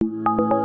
You